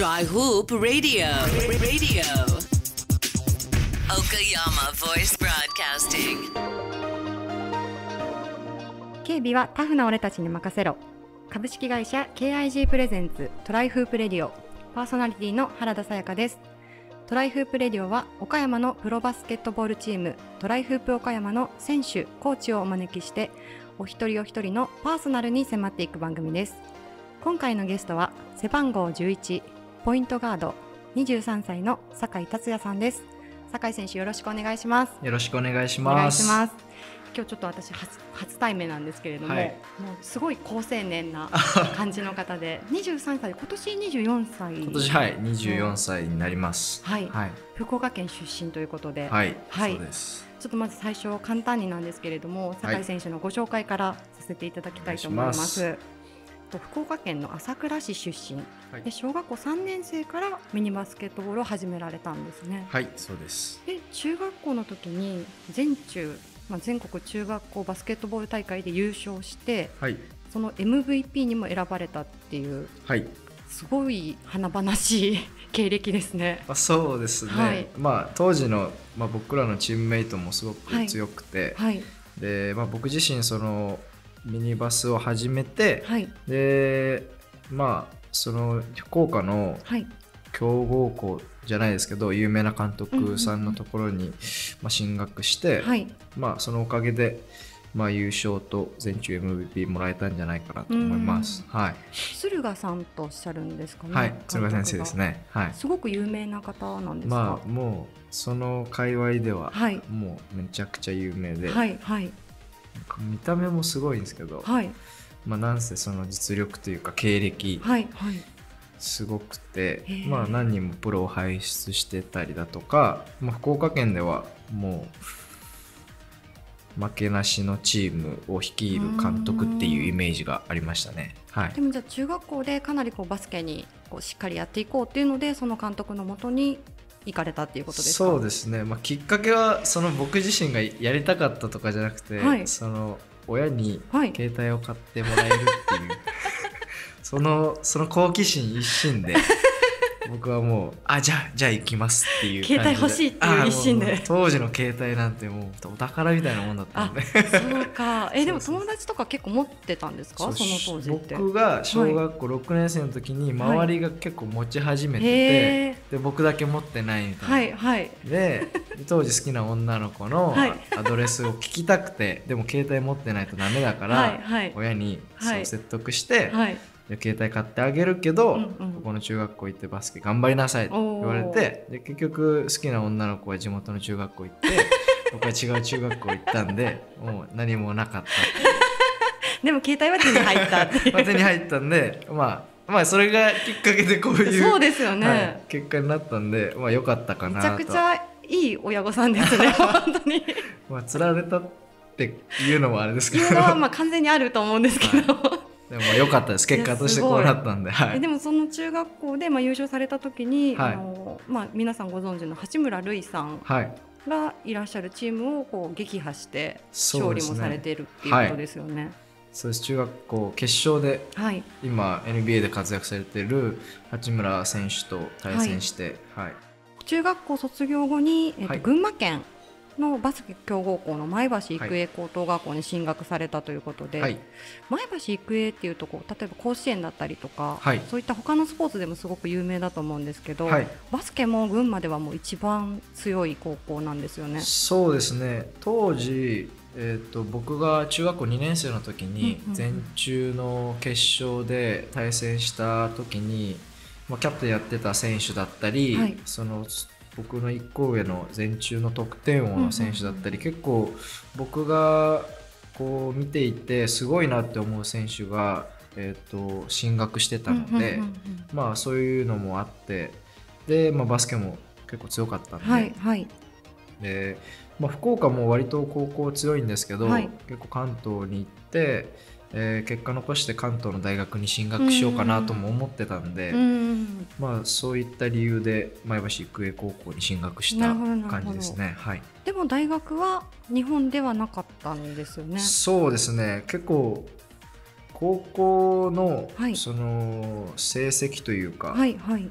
Dry Hoop Radio. Okayama Voice Broadcasting. KB はタフな俺たちに任せろ。株式会社 KIG プレゼンツトライフープレディオ、パーソナリティの原田さやかです。トライフープレディオは岡山のプロバスケットボールチームトライフープ岡山の選手・コーチをお招きして、お一人お一人のパーソナルに迫っていく番組です。今回のゲストは背番号11、ポイントガード23歳の酒井達也さんです。酒井選手、よろしくお願いします。よろしくお願いします。お願いします。今日ちょっと私 初対面なんですけれども、はい、もうすごい好青年な感じの方で23歳、今年24歳今年、はい、24歳になります、はいはい、福岡県出身ということで、はい、はい、そうです。ちょっとまず最初簡単になんですけれども、酒井選手のご紹介からさせていただきたいと思います。はい、福岡県の朝倉市出身、はい、で小学校3年生からミニバスケットボールを始められたんですね。はい、そうです。で中学校の時に全国中学校バスケットボール大会で優勝して、はい、その MVP にも選ばれたっていう、はい、すごい華々しい経歴ですね。あ、そうですね、はい、当時の、僕らのチームメイトもすごく強くて、はいはい、で僕自身そのミニバスを始めて、はい、でその福岡の強豪校じゃないですけど、有名な監督さんのところに進学して、はい、そのおかげで優勝と全中 MVP もらえたんじゃないかなと思います。はい、駿河さんとおっしゃるんですかね。はい、駿河先生ですね。はい、すごく有名な方なんですか。もうその界隈ではもうめちゃくちゃ有名で、はいはい、見た目もすごいんですけど、はい、なんせその実力というか経歴すごくて、はいはい、何人もプロを輩出してたりだとか、福岡県ではもう負けなしのチームを率いる監督っていうイメージがありましたね。はい、でもじゃあ中学校でかなりバスケにしっかりやっていこうっていうので、その監督のもとに行かれたっていうことですか。そうですね、きっかけはその僕自身がやりたかったとかじゃなくて、はい、その親に携帯を買ってもらえるっていう、はい、その好奇心一心で僕はもうじゃあ行きますっていう感じで、携帯欲しいっていう一心で、当時の携帯なんてもうお宝みたいなもんだったので。そうか。でも友達とか結構持ってたんですか、その当時って。僕が小学校6年生の時に周りが結構持ち始めてて、はい、で僕だけ持ってないみたいな、はいはい、で当時好きな女の子のアドレスを聞きたくて、はい、でも携帯持ってないとダメだから、はいはい、親にそう説得して、はいはい、携帯買ってあげるけど、ここの中学校行ってバスケ頑張りなさいって言われて、で結局好きな女の子は地元の中学校行って僕は違う中学校行ったんでもう何もなかったでも携帯は手に入ったっていう手に入ったんで、それがきっかけでこういうそうですよね、はい、結果になったんで、良かったかなと。めちゃくちゃいい親御さんですね本当に釣られたっていうのもあれですけど、いうのは完全にあると思うんですけど、はい、でも良かったです。結果としてこうなったんで、はい、でもその中学校で優勝された時に、はい、皆さんご存知の八村塁さんがいらっしゃるチームを撃破して勝利もされているっていうことですよね。そうですね、はい、そうです。中学校決勝で、はい、今 NBA で活躍されている八村選手と対戦して、はいはい、中学校卒業後に、はい、群馬県のバスケ強豪校の前橋育英高等学校に進学されたということで、はい、前橋育英っていうとこ、例えば甲子園だったりとか、はい、そういった他のスポーツでもすごく有名だと思うんですけど、はい、バスケも群馬ではもう一番強い高校なんですよね。そうですね、当時、僕が中学校2年生の時に全中の決勝で対戦した時に、キャプテンやってた選手だったり、はい、僕の1個上の全中の得点王の選手だったり、結構僕が見ていてすごいなって思う選手が、進学してたので、そういうのもあって、で、バスケも結構強かったので、はいはい、で福岡も割と高校強いんですけど、はい、結構関東に行って、結果残して関東の大学に進学しようかなとも思ってたんで、そういった理由で前橋育英高校に進学した感じですね。はい、でも大学は日本ではなかったんですよね。そうですね、結構高校のその成績というか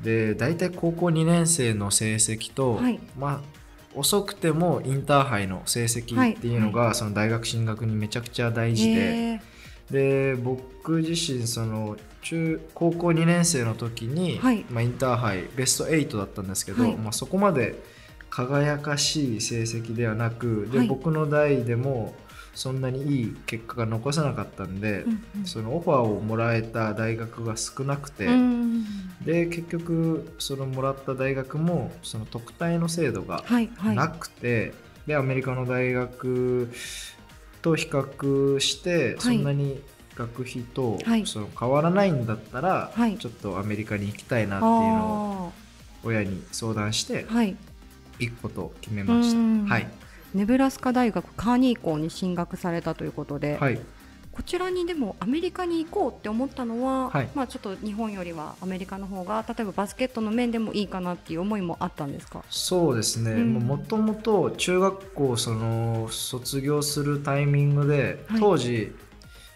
で、大体高校2年生の成績と、まあ遅くてもインターハイの成績っていうのがその大学進学にめちゃくちゃ大事で、で僕自身その高校2年生の時にまあインターハイベスト8だったんですけど、まあそこまで輝かしい成績ではなく、で僕の代でもそんなにいい結果が残せなかったんで、そのオファーをもらえた大学が少なくて、で結局そのもらった大学もその特待の制度がなくて、でアメリカの大学と比較してそんなに学費とその変わらないんだったらちょっとアメリカに行きたいなっていうのを親に相談して行くことを決めました。はい、ネブラスカ大学カーニー校に進学されたということで、はい、こちらにでもアメリカに行こうって思ったのは、はい、まあちょっと日本よりはアメリカの方が例えばバスケットの面でもいいかなっていう思いもあったんですか？そうですね、もともと中学校その卒業するタイミングで、当時、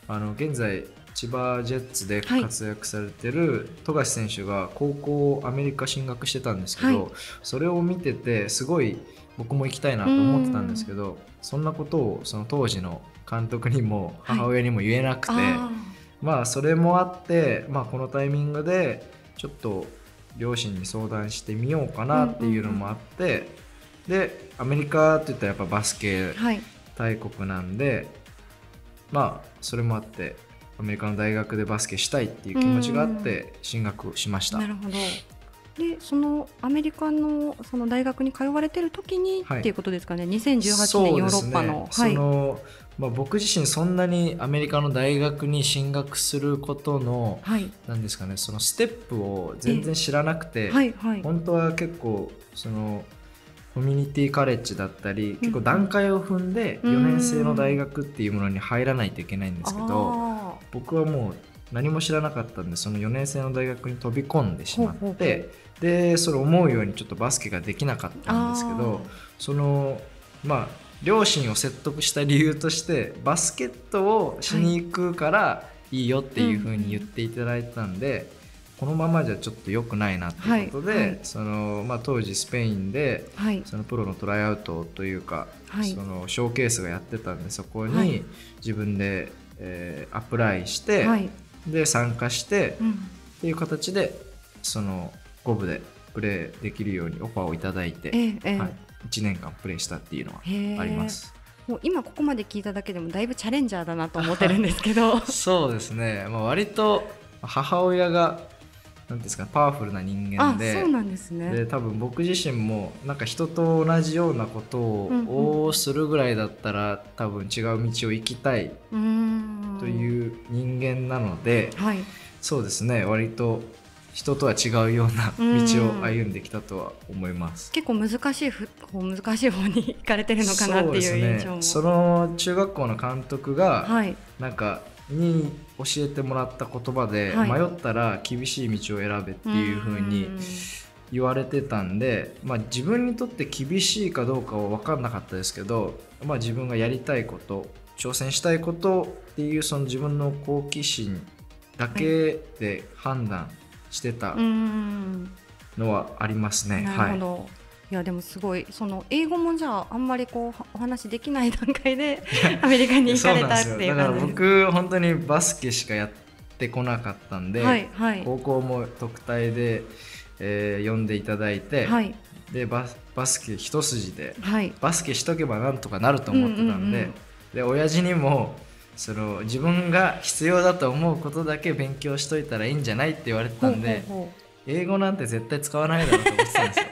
はい、現在千葉ジェッツで活躍されてる富樫選手が高校アメリカ進学してたんですけど、はい、それを見ててすごい僕も行きたいなと思ってたんですけど、そんなことをその当時の監督にも母親にも言えなくて、はい、まあそれもあって、まあ、このタイミングでちょっと両親に相談してみようかなっていうのもあって、でアメリカっていったらやっぱバスケ大国なんで、はい、まあそれもあってアメリカの大学でバスケしたいっていう気持ちがあって進学をしました。なるほど。でそのアメリカのその大学に通われてる時に、はい、っていうことですかね。2018年ヨーロッパの、そうですね。はい、まあ、僕自身そんなにアメリカの大学に進学することの、はい、なんですかね、そのステップを全然知らなくて、はいはい、本当は結構そのコミュニティカレッジだったり、結構段階を踏んで4年生の大学っていうものに入らないといけないんですけど、僕はもう何も知らなかったんで、その4年生の大学に飛び込んでしまって、でそれ思うようにちょっとバスケができなかったんですけど、そのまあ両親を説得した理由として、バスケットをしに行くからいいよっていうふうに言っていただいたんで、このままじゃちょっと良くないなっていうことで、はいはい、そのまあ、当時スペインで、はい、そのプロのトライアウトというか、はい、そのショーケースがやってたんで、そこに自分で、アプライして、はい、で参加して、うん、っていう形でその5部でプレーできるようにオファーをいただいて、はい、1年間プレーしたっていうのはあります。もう今ここまで聞いただけでもだいぶチャレンジャーだなと思ってるんですけどそうですね、まあ、割と母親がなんですか、パワフルな人間で、そうなんですね。で多分僕自身もなんか人と同じようなことをするぐらいだったら、多分違う道を行きたいという人間なので、はい、そうですね、割と人とは違うような道を歩んできたとは思います。結構難しい方に行かれてるのかなっていう印象も。そうですね、その中学校の監督が、はい、なんかに教えてもらった言葉で、はい、迷ったら厳しい道を選べっていう風に言われてたんで、まあ、自分にとって厳しいかどうかは分かんなかったですけど、まあ、自分がやりたいこと、挑戦したいことっていう、その自分の好奇心だけで判断してたのはありますね。なるほど。はい、いやでもすごい、その英語もじゃああんまりこうお話できない段階でアメリカに行かれたっていう感じです。だから僕本当にバスケしかやってこなかったんで、はいはい、高校も特待で、呼んでいただいて、はい、でバスケ一筋で、はい、バスケしとけばなんとかなると思ってたんで、で親父にもその自分が必要だと思うことだけ勉強しといたらいいんじゃないって言われてたんで、英語なんて絶対使わないだろうと思ってたんですよ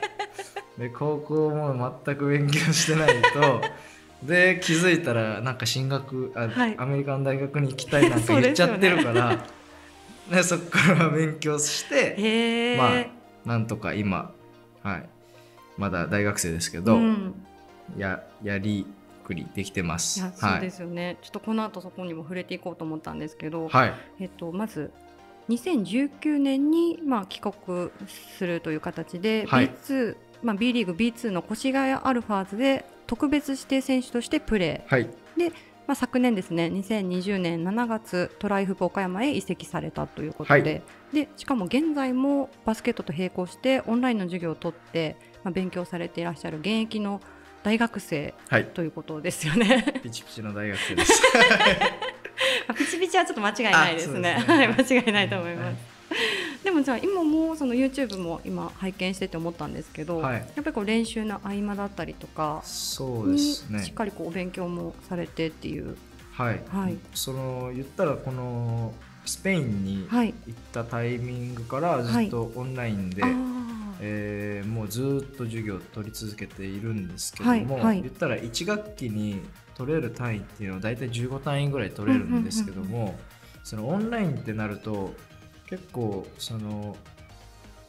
で高校も全く勉強してないとで気づいたらなんか進学、はい、アメリカの大学に行きたいなんて言っちゃってるからで、ね、そこから勉強してまあなんとか今、はい、まだ大学生ですけど、うん、やりくりできてます。いやそうですよね、はい、ちょっとこの後そこにも触れていこうと思ったんですけど、はい、まず2019年に、まあ、帰国するという形で、はい、B2、まあ、B リーグ B2 の越谷アルファーズで特別指定選手としてプレー、はい、でまあ、昨年ですね2020年7月トライフプ岡山へ移籍されたということで、はい、でしかも現在もバスケットと並行してオンラインの授業を取って、まあ、勉強されていらっしゃる現役の大学生ということですよね、はい、ピチピチの大学生ですピチピチはちょっと間違いないですね、はい、間違いないと思います、はい、でもじゃあ今もその YouTube も今拝見してて思ったんですけど、はい、やっぱりこう練習の合間だったりとかにしっかりこうお勉強もされてっていう、はい、はい、その言ったらこのスペインに行ったタイミングからずっとオンラインで、はい、もうずっと授業を取り続けているんですけども、はいはい、言ったら1学期に取れる単位っていうのは大体15単位ぐらい取れるんですけども、そのオンラインってなると結構その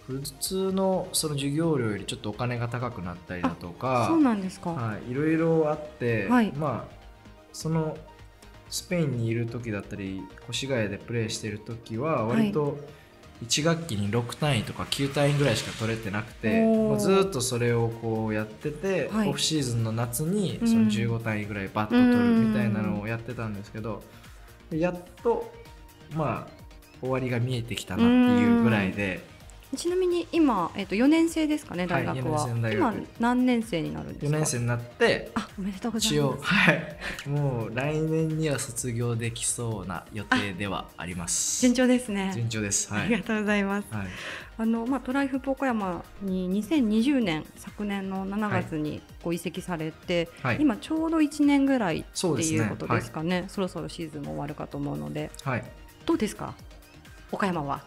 普通のその授業料よりちょっとお金が高くなったりだとか、そうなんですか、はい、いろいろあって、はい、まあそのスペインにいる時だったり越谷でプレーしてる時は割と、はい、1学期に6単位とか9単位ぐらいしか取れてなくて、もうずっとそれをこうやってて、はい、オフシーズンの夏にその15単位ぐらいバッと取るみたいなのをやってたんですけど、やっとまあ終わりが見えてきたなっていうぐらいで。ちなみに今、4年生ですかね、大学は、はい、今何年生になるんですか？4年生になって、あ、おめでとうございます、はい、もう来年には卒業できそうな予定ではあります。順調ですね。順調です、はい、ありがとうございます、はい、まあ、トライフプ岡山に2020年昨年の7月にご移籍されて、はい、今ちょうど1年ぐらいっていうことですかね、はい、そろそろシーズンも終わるかと思うので、はい、どうですか岡山は？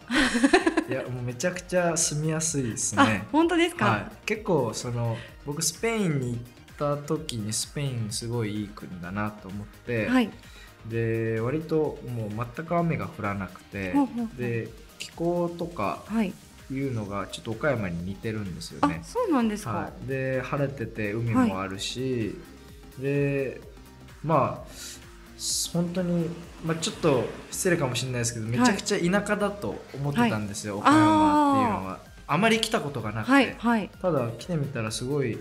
いや、もうめちゃくちゃ住みやすいですね。本当ですか、はい、結構その僕スペインに行った時にスペインすごいいい国だなと思って、はい、で割ともう全く雨が降らなくて、はい、で気候とかいうのがちょっと岡山に似てるんですよね。あ、そうなんですか、はい、で晴れてて海もあるし、はい、でまあ本当に、まあ、ちょっと失礼かもしれないですけど、めちゃくちゃ田舎だと思ってたんですよ、はい、岡山っていうのは あまり来たことがなくて、はいはい、ただ来てみたらすごい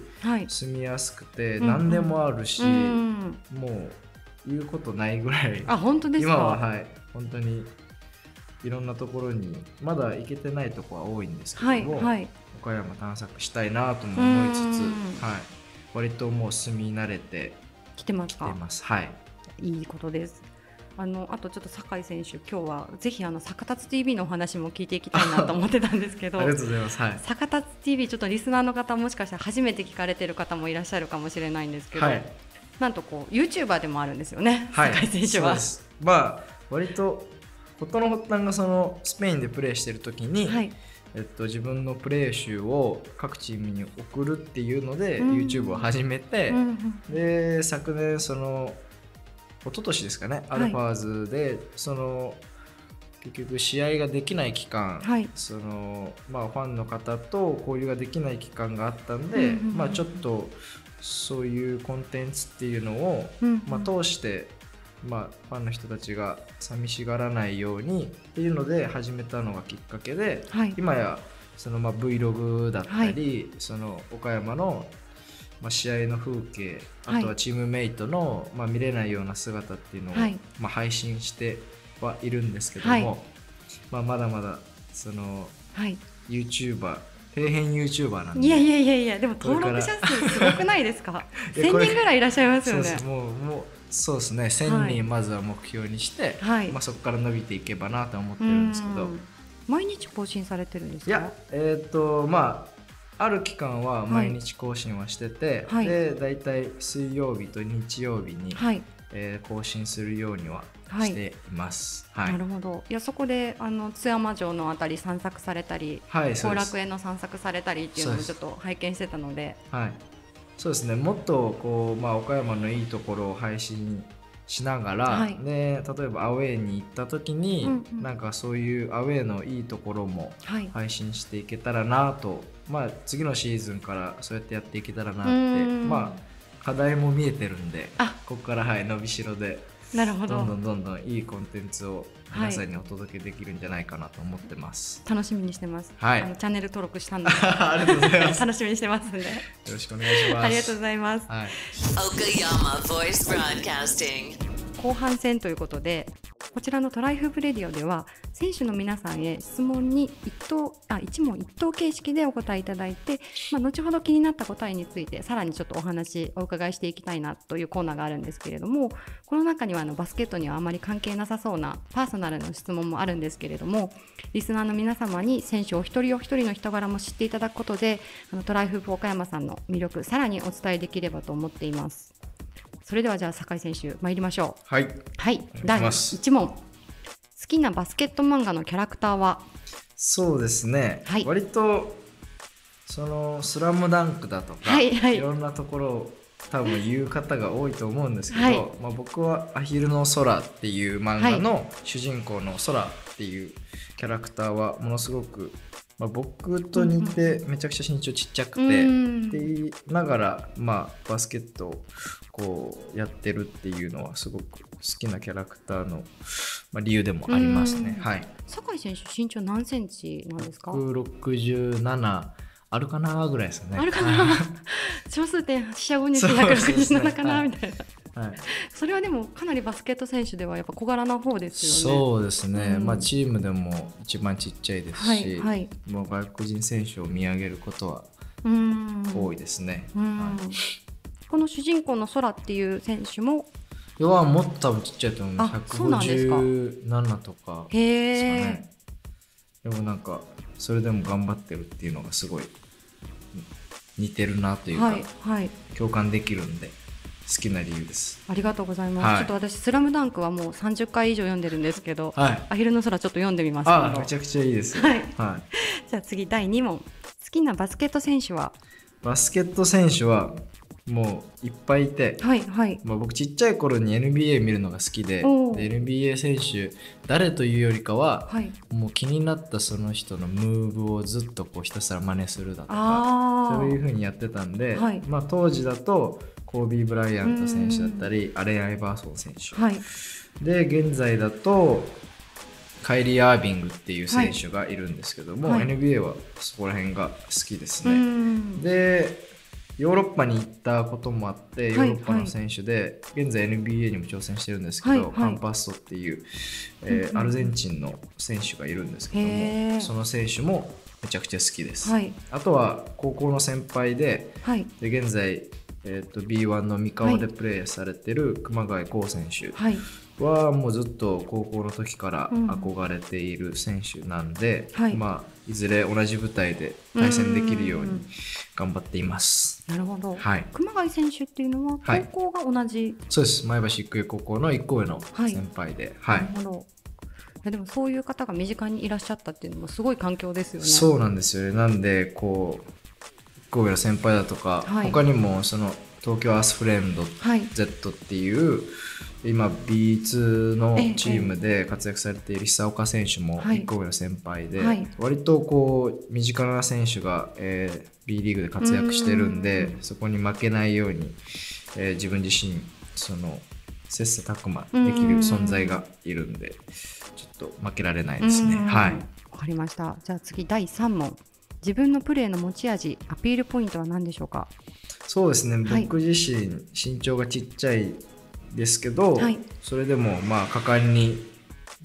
住みやすくて、はい、何でもあるし、うんうん、もう言うことないぐらい。あ、本当ですか？今は、はい、本当にいろんなところにまだ行けてないとこは多いんですけども、はいはい、岡山探索したいなとも思いつつ、はい、割ともう住み慣れて来てますか？来てます、はい、いいことです。あとちょっと酒井選手、今日はぜひサカタツ TV のお話も聞いていきたいなと思ってたんですけどありがとうございます、はい、サカタツ TV ちょっとリスナーの方もしかしたら初めて聞かれてる方もいらっしゃるかもしれないんですけど、はい、なんとこう YouTuber でもあるんですよね、はい、酒井選手は。そうです、まあ割と事の発端がそのスペインでプレーしてる時に、はい、自分のプレー集を各チームに送るっていうので、うん、YouTube を始めて、うんうん、で昨年その一昨年ですかね、アルファーズで、はい、その結局試合ができない期間、はい、そのまあ、ファンの方と交流ができない期間があったんで、まあ、ちょっとそういうコンテンツっていうのを、うんうん、まあ、通して、まあ、ファンの人たちが寂しがらないようにっていうので始めたのがきっかけで、はい、今やそのまあ Vlog だったり、はい、その岡山のまあ試合の風景、あとはチームメイトのまあ見れないような姿っていうのをまあ配信してはいるんですけども、はい、まあ、まだまだその YouTuber、底辺 YouTuber なんで。いやいやいやいや、でも登録者数すごくないですか1000人ぐらいいらっしゃいますよね。そうです、もうそうですね、1000人まずは目標にして、はい、まあそこから伸びていけばなと思ってるんですけど。毎日更新されてるんですか？いや、まあある期間は毎日更新はしてて、はい、でだいたい水曜日と日曜日に、はい、更新するようにはしています。はい、なるほど。いや、そこで津山城のあたり散策されたり、はい、後楽園の散策されたりっていうのをちょっと拝見してたので、はい、そうですね。もっとこう、まあ、岡山のいいところを配信しながら、はい、で例えばアウェーに行った時に、うんうん、なんかそういうアウェーのいいところも配信していけたらなと、はい、まあ、次のシーズンからそうやってやっていけたらなって、まあ、課題も見えてるんで、ここから、はい、伸びしろでどんどんいいコンテンツを皆さんにお届けできるんじゃないかなと思ってます、はい、楽しみにしてます、はい、チャンネル登録したんでありがとうございます楽しみにしてますんでよろしくお願いします。ありがとうございます、はい。後半戦ということで、こちらのトライフープレディオでは選手の皆さんへ質問に一問一答形式でお答えいただいて、後ほど気になった答えについてさらにちょっとお話をお伺いしていきたいなというコーナーがあるんですけれども、この中にはバスケットにはあまり関係なさそうなパーソナルの質問もあるんですけれども、リスナーの皆様に選手お一人の人柄も知っていただくことでトライフープ岡山さんの魅力さらにお伝えできればと思っています。それではじゃあ酒井選手参りましょう。はい、第1問。好きなバスケット漫画のキャラクターは？そうですね、割とスラムダンクだとか、いろんなところを多分言う方が多いと思うんですけど、僕はアヒルの空っていう漫画の主人公の空っていうキャラクターはものすごく、僕と似てめちゃくちゃ身長ちっちゃくてって言いながら、バスケットをこうやってるっていうのはすごく好きなキャラクターの理由でもありますね。酒井選手身長何センチなんですか？167あるかなぐらいですね。あるかな小数点845に167かなみたいな、それはでもかなりバスケット選手ではやっぱ小柄な方ですよね。そうですね、チームでも一番ちっちゃいですし、もう外国人選手を見上げることは多いですね。この主人公の空っていう選手もはもっと多分ちっちゃいと思います。157とかですかね。でもなんかそれでも頑張ってるっていうのがすごい似てるなというか、共感できるんで好きな理由です。ありがとうございます。ちょっと私スラムダンクはもう30回以上読んでるんですけど、アヒルの空ちょっと読んでみます。めちゃくちゃいいです。じゃあ次第2問。好きなバスケット選手は？バスケット選手はもういっぱいいて、僕ちっちゃい頃に NBA 見るのが好きで、NBA 選手誰というよりかは、もう気になったその人のムーブをずっとこうひたすら真似するだとか、そういうふうにやってたんで、当時だとコービー・ブライアント選手だったりアレン・アイバーソン選手、で現在だとカイリー・アービングっていう選手がいるんですけども、NBA はそこら辺が好きですね。でヨーロッパに行ったこともあってヨーロッパの選手で、現在 NBA にも挑戦してるんですけど、カンパッソっていうアルゼンチンの選手がいるんですけども、その選手もめちゃくちゃ好きです。あとは高校の先輩で、現在B1 の三河でプレーされてる熊谷光選手はもうずっと高校の時から憧れている選手なんで、いずれ同じ舞台で対戦できるように頑張っています。なるほど、熊谷選手っていうのは高校が同じ、そうです。前橋育英高校の1個上の先輩で、なるほど。でもそういう方が身近にいらっしゃったっていうのもすごい環境ですよね。そうなんですよね。なんでこう神戸の先輩だとか、他にも東京アースフレンド Z っていう、今 B2 のチームで活躍されている久岡選手も1個上の先輩で、割とこう身近な選手が、B リーグで活躍してるんで、そこに負けないように、自分自身切磋琢磨できる存在がいるんで、ちょっと負けられないですね。わかりました。じゃあ次第3問。自分のプレーの持ち味、アピールポイントは何でしょうか？そうですね、僕自身身長がちっちゃいですけど、それでも果敢に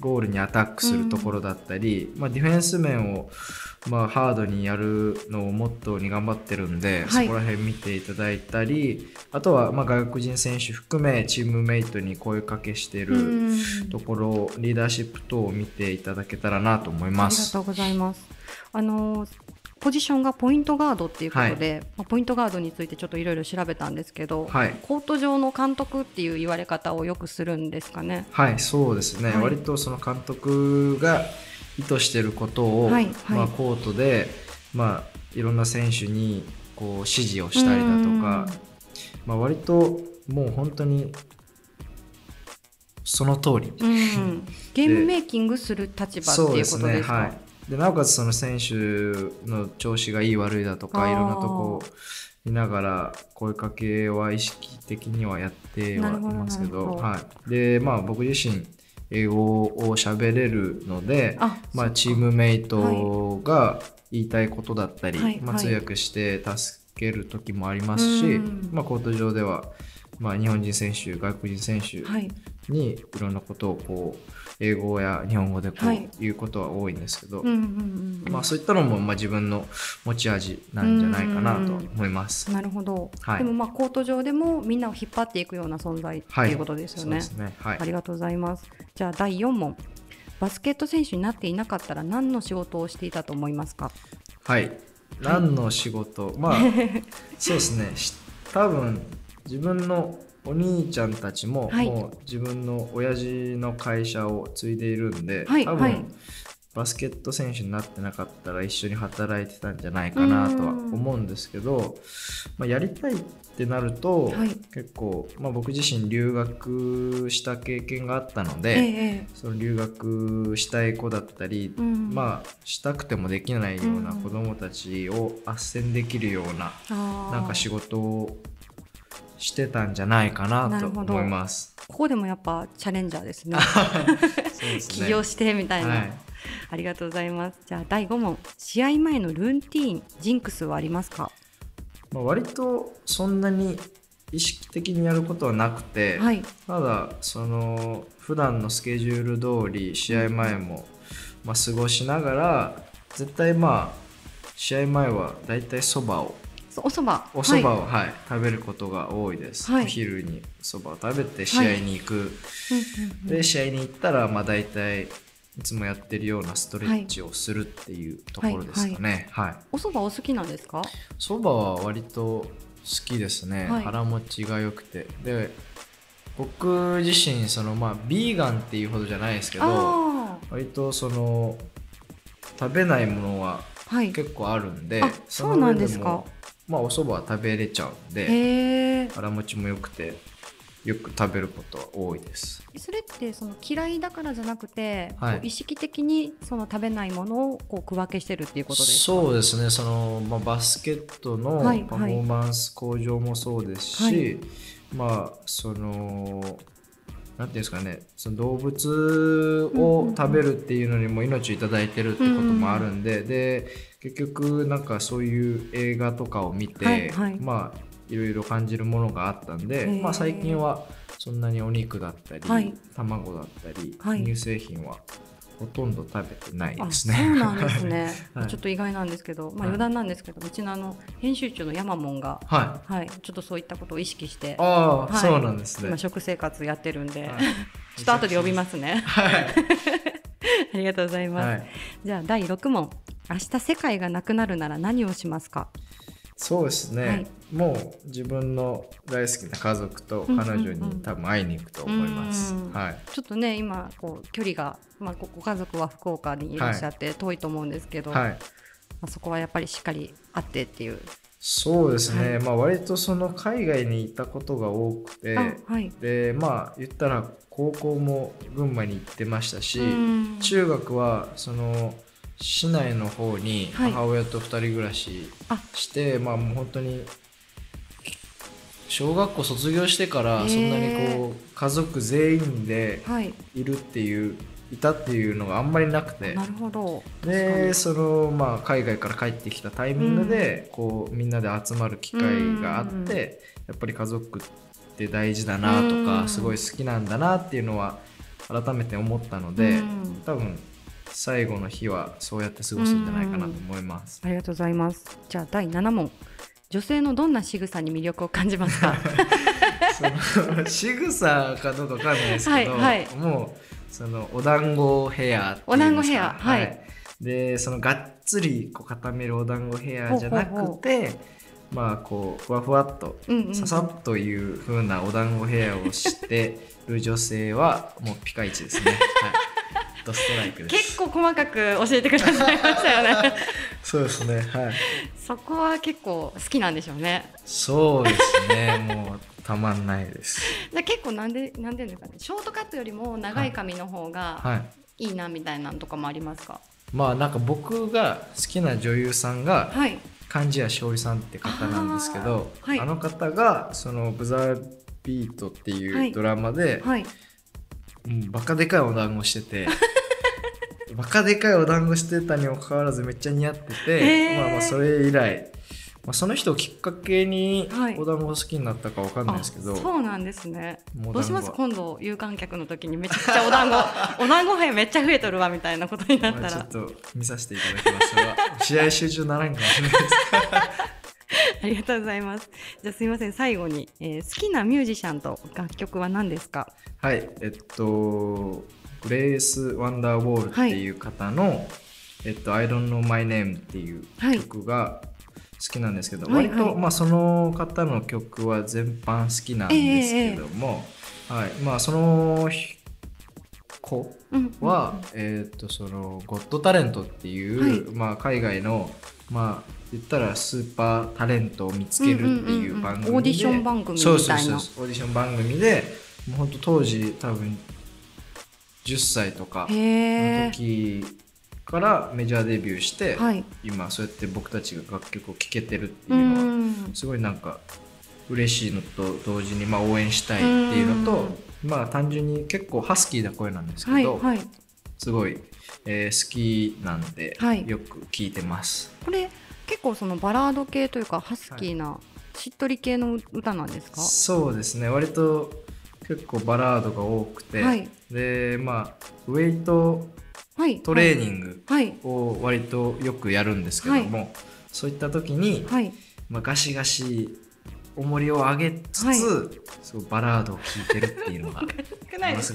ゴールにアタックするところだったり、ディフェンス面をハードにやるのをモットーに頑張ってるんで、そこら辺見ていただいたり、あとは外国人選手含めチームメイトに声かけしてるところ、リーダーシップ等を見ていただけたらなと思います。ありがとうございます。ポジションがポイントガードっていうことで、ポイントガードについてちょっといろいろ調べたんですけど、コート上の監督っていう言われ方をよくするんですかね？そうですね、割とその監督が意図していることを、コートで、いろんな選手にこう指示をしたりだとか、割ともう本当にその通りゲームメイキングする立場っていうことですか？でなおかつその選手の調子がいい悪いだとかいろんなとこ見ながら声かけは意識的にはやってはいますけど、で僕自身英語を喋れるので、チームメイトが言いたいことだったり、通訳して助ける時もありますし、コート上ではまあ、日本人選手、外国人選手にいろんなことをこう英語や日本語でこういうことは多いんですけど、まあそういったのもまあ自分の持ち味なんじゃないかなと思います。なるほど、はい、でもまあコート上でもみんなを引っ張っていくような存在ということですよね。ありがとうございます。じゃあ第4問、バスケット選手になっていなかったら何の仕事をしていたと思いますか？はい、何の仕事、まあそうですね、多分自分のお兄ちゃんたち もう自分の親父の会社を継いでいるんで、はい、多分、はい、バスケット選手になってなかったら一緒に働いてたんじゃないかなとは思うんですけど、まあ、やりたいってなると、はい、結構、まあ、僕自身留学した経験があったので、その留学したい子だったり、まあ、したくてもできないような子どもたちを斡旋できるような、なんか仕事をしてたんじゃないかなと思います。ここでもやっぱチャレンジャーですね。そうですね。起業してみたいな、はい、ありがとうございます。じゃあ第5問、試合前のルーティーン、ジンクスはありますか？まあ、割とそんなに意識的にやることはなくて、はい、ただその普段のスケジュール通り試合前もまあ過ごしながら、絶対まあ試合前はだいたいそばをおそばを、はいはい、食べることが多いです、はい、お昼にそばを食べて試合に行く、はい、で試合に行ったらまあ大体いつもやってるようなストレッチをするっていうところですかね。おそばお好きなんですか？そばは割と好きですね、はい、腹持ちが良くて、で僕自身そのまあビーガンっていうほどじゃないですけど、割とその食べないものは結構あるんで、はい、そうなんですか。まあ、お蕎麦は食べれちゃうんで、腹持ちも良くてよく食べることは多いです。それってその嫌いだからじゃなくて、はい、意識的にその食べないものをこう区分けしてるっていうことですか？そうですね、その、まあ、バスケットのパフォーマンス向上もそうですし、はいはい、まあそのなんていうんですかね、その動物を食べるっていうのにも命をいただいてるってこともあるんで、で結局なんかそういう映画とかを見て、はいはい、まあいろいろ感じるものがあったんで、まあ、最近はそんなにお肉だったり、はい、卵だったり、はい、乳製品はほとんど食べてないですね。そうなんですね。はい、ちょっと意外なんですけど、まあ、余談なんですけど、うちのあの編集長のヤマモンが、はいはい、ちょっとそういったことを意識して、はい、そうなんですね。今食生活やってるんで、はい、ちょっと後で呼びますね。はい、ありがとうございます。はい、じゃあ第6問、明日世界がなくなるなら何をしますか？そうですね、はい、もう自分の大好きな家族と彼女に多分会いに行くと思います。ちょっとね今こう距離が、まあ、ご家族は福岡にいらっしゃって遠いと思うんですけど、はい、まあ、そこはやっぱりしっかり会ってっていう。そうですね、はい、まあ、割とその海外にいたことが多くて、はい、でまあ言ったら高校も群馬に行ってましたし、中学はその市内の方に母親と2人暮らしして、はい、まあもう本当に小学校卒業してからそんなにこう家族全員でいたっていうのがあんまりなくて、なるほど。でその、まあ、海外から帰ってきたタイミングでこうみんなで集まる機会があって、やっぱり家族って大事だなとかすごい好きなんだなっていうのは改めて思ったので、多分最後の日はそうやって過ごすんじゃないかなと思います。ありがとうございます。じゃあ第7問、女性のどんな仕草に魅力を感じますか？仕草かどうかわかんないですけど、はいはい、もうそのお団子ヘアっていうんですか、お団子ヘア、はいはい、でそのがっつりこう固めるお団子ヘアじゃなくて、まあこうふわふわっとささっという風なお団子ヘアをしてる女性はもうピカイチですね。はい、ストライクです。結構細かく教えてくださいましたよね。そうですね、はい、そこは結構好きなんでしょうね。そうですね、もうたまんないです。結構なんでですかね、ショートカットよりも長い髪の方がいいなみたいなのとかもありますか？はい、まあなんか僕が好きな女優さんが、はい、貫地谷しほりさんって方なんですけど、 はい、あの方がそのブザービートっていうドラマで、はいはい、バカでかいお団子しててバカでかいお団子してたにもかかわらずめっちゃ似合ってて、まあ、それ以来その人をきっかけにお団子を好きになったかわかんないですけど、はい、そうなんですね。どうします？今度有観客の時にめちゃくちゃお団子お団子兵めっちゃ増えとるわみたいなことになったら、まあ、ちょっと見させていただきますが試合集中ならんかもしれないですありがとうございます。じゃあすいません、最後に、好きなミュージシャンと楽曲は何ですか？はい、グレース・ワンダーウォールっていう方の、はい、I don't know my name っていう曲が好きなんですけど、はい、割と、はいはい、まあ、その方の曲は全般好きなんですけども、はい、まあ、その子は、そのゴッドタレントっていう、はい、まあ、海外の、まあ、言ったらスーパータレントを見つけるっていう番組で、オーディション番組みたいな、そうオーディション番組で、もう本当当時多分10歳とかの時からメジャーデビューして、はい、今そうやって僕たちが楽曲を聴けてるっていうのはすごいなんか嬉しいのと同時に、まあ応援したいっていうのと、まあ単純に結構ハスキーな声なんですけど、はいはい、すごい、好きなんでよく聴いてます、はい、これ結構そのバラード系というかハスキーなしっとり系の歌なんですか？はい、そうですね、割と結構バラードが多くて、はい、でまあウェイトトレーニングを割とよくやるんですけども、はい、そういった時に、はい、まあ、ガシガシ重りを上げつつ、はい、そうバラードを聴いてるっていうのがものす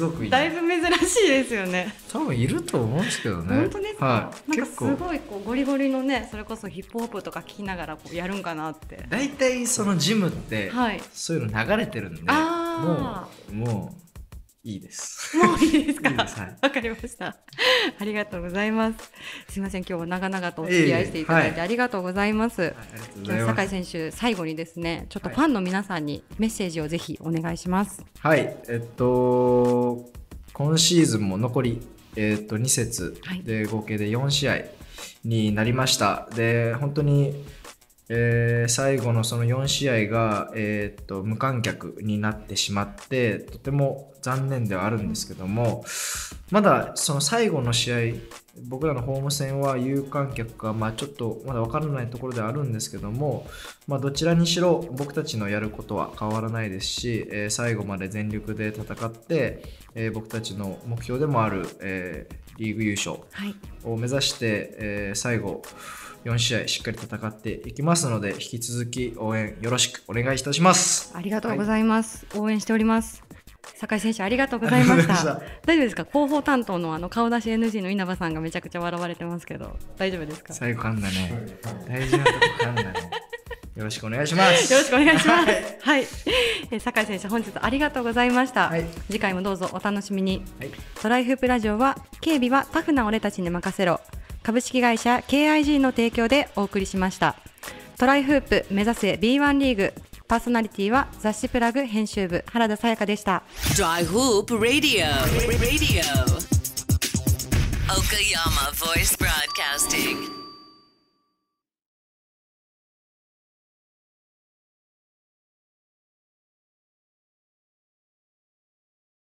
ごくいい、だいぶ珍しいですよね。多分いると思うんですけどね。本当ですか？はい、なんかすごいこうゴリゴリのね、それこそヒップホップとか聴きながらこうやるんかなって、だいたいそのジムって、はい、そういうの流れてるんで、もういいです。もういいですか？わかりました。ありがとうございます。すいません、今日は長々とお付き合いしていただいてありがとうございます。酒井選手、最後にですね、ちょっとファンの皆さんにメッセージをぜひお願いします。はい、今シーズンも残り、2節で合計で4試合になりました。で本当に最後のその4試合が、無観客になってしまってとても残念ではあるんですけども、まだその最後の試合、僕らのホーム戦は有観客か、まあ、ちょっとまだ分からないところではあるんですけども、まあ、どちらにしろ僕たちのやることは変わらないですし、最後まで全力で戦って、僕たちの目標でもある、リーグ優勝を目指して、はい、最後4試合しっかり戦っていきますので、引き続き応援よろしくお願いいたします。ありがとうございます、はい、応援しております。酒井選手、ありがとうございました。大丈夫ですか？広報担当のあの顔出し NG の稲葉さんがめちゃくちゃ笑われてますけど、大丈夫ですか？最後噛んだね。大事なとこ噛んだね。よろしくお願いします。よろしくお願いします。はい、酒井選手、本日ありがとうございました、はい、次回もどうぞお楽しみに、はい、トライフープラジオは警備はタフな俺たちに任せろ、株式会社 KIG の提供でお送りしました。トライフープ目指せ B1 リーグ、パーソナリティは雑誌プラグ編集部原田さやかでした。トライフープラジオ、Okayama Voice Broadcasting。